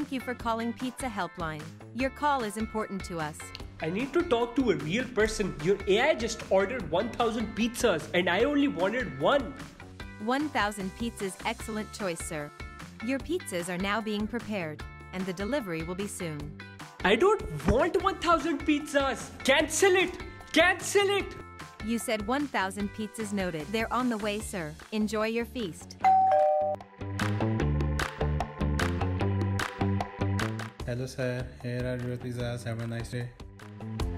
Thank you for calling Pizza Helpline. Your call is important to us. I need to talk to a real person. Your AI just ordered 1,000 pizzas and I only wanted one. 1,000 pizzas, excellent choice, sir. Your pizzas are now being prepared and the delivery will be soon. I don't want 1,000 pizzas. Cancel it. Cancel it. You said 1,000 pizzas noted. They're on the way, sir. Enjoy your feast. Hello, sir. Here are your pizzas. Have a nice day.